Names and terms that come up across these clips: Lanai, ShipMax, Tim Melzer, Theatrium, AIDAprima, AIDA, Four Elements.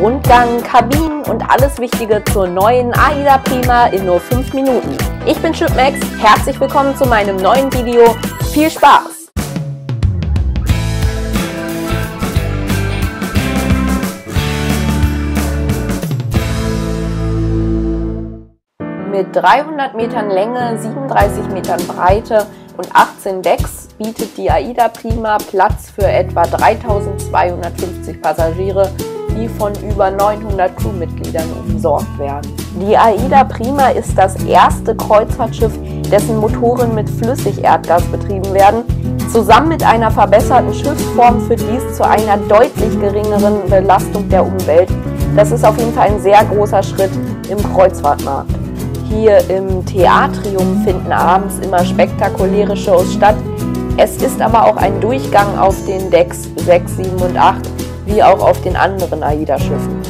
Rundgang, Kabinen und alles Wichtige zur neuen AIDAprima in nur 5 Minuten. Ich bin ShipMax, herzlich willkommen zu meinem neuen Video. Viel Spaß! Mit 300 Metern Länge, 37 Metern Breite und 18 Decks bietet die AIDAprima Platz für etwa 3250 Passagiere, die von über 900 Crewmitgliedern umsorgt werden. Die AIDAprima ist das erste Kreuzfahrtschiff, dessen Motoren mit Flüssigerdgas betrieben werden, zusammen mit einer verbesserten Schiffsform führt dies zu einer deutlich geringeren Belastung der Umwelt. Das ist auf jeden Fall ein sehr großer Schritt im Kreuzfahrtmarkt. Hier im Theatrium finden abends immer spektakuläre Shows statt. Es ist aber auch ein Durchgang auf den Decks 6, 7 und 8, wie auch auf den anderen AIDA-Schiffen.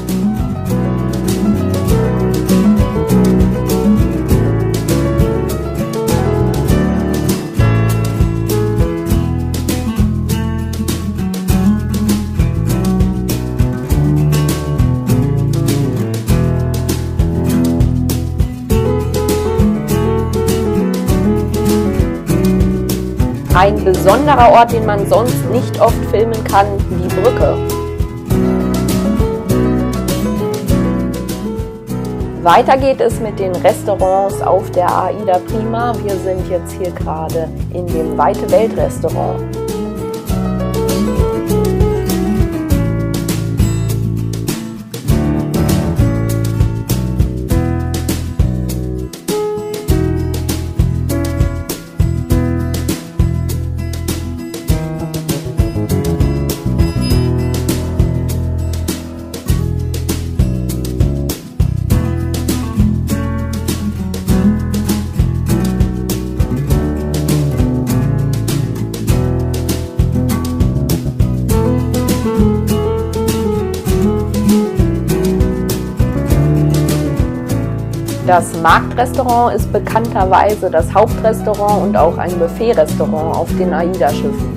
Ein besonderer Ort, den man sonst nicht oft filmen kann, die Brücke. Weiter geht es mit den Restaurants auf der AIDAprima. Wir sind jetzt hier gerade in dem Weite Welt Restaurant. Das Marktrestaurant ist bekannterweise das Hauptrestaurant und auch ein Buffet-Restaurant auf den AIDA-Schiffen.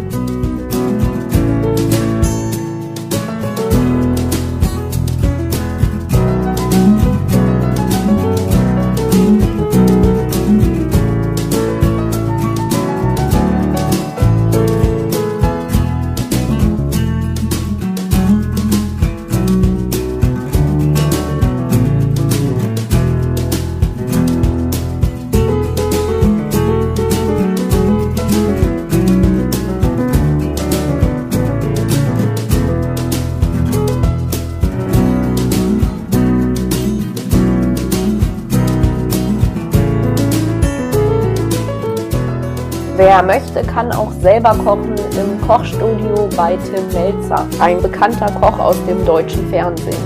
Wer möchte, kann auch selber kochen im Kochstudio bei Tim Melzer, ein bekannter Koch aus dem deutschen Fernsehen.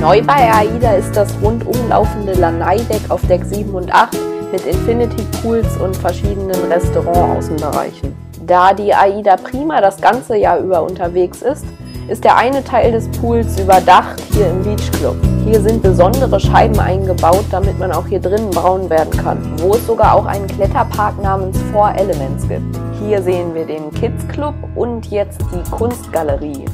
Neu bei AIDA ist das rundum laufende Lanai-Deck auf Deck 7 und 8 mit Infinity-Pools und verschiedenen Restaurantaußenbereichen. Da die AIDAprima das ganze Jahr über unterwegs ist, ist der eine Teil des Pools überdacht hier im Beachclub. Hier sind besondere Scheiben eingebaut, damit man auch hier drinnen braun werden kann, wo es sogar auch einen Kletterpark namens Four Elements gibt. Hier sehen wir den Kids Club und jetzt die Kunstgalerie.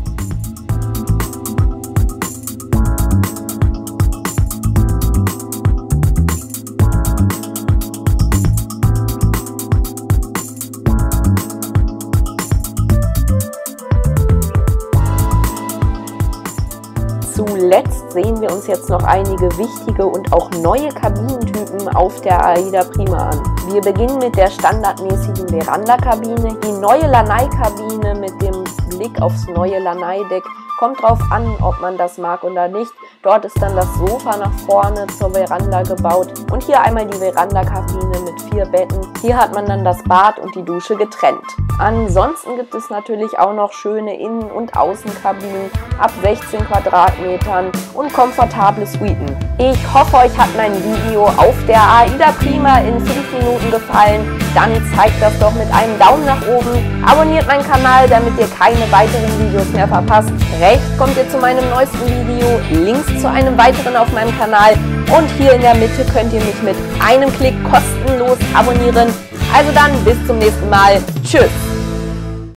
Zuletzt sehen wir uns jetzt noch einige wichtige und auch neue Kabinentypen auf der AIDAprima an. Wir beginnen mit der standardmäßigen Veranda-Kabine. Die neue Lanai-Kabine mit dem Blick aufs neue Lanai-Deck kommt drauf an, ob man das mag oder nicht. Dort ist dann das Sofa nach vorne zur Veranda gebaut und hier einmal die Veranda-Kabine mit 4 Betten. Hier hat man dann das Bad und die Dusche getrennt. Ansonsten gibt es natürlich auch noch schöne Innen- und Außenkabinen ab 16 Quadratmetern und komfortable Suiten. Ich hoffe, euch hat mein Video auf der AIDAprima in 5 Minuten gefallen. Dann zeigt das doch mit einem Daumen nach oben. Abonniert meinen Kanal, damit ihr keine weiteren Videos mehr verpasst. Rechts kommt ihr zu meinem neuesten Video, links zu einem weiteren auf meinem Kanal. Und hier in der Mitte könnt ihr mich mit einem Klick kostenlos abonnieren. Also dann, bis zum nächsten Mal. Tschüss!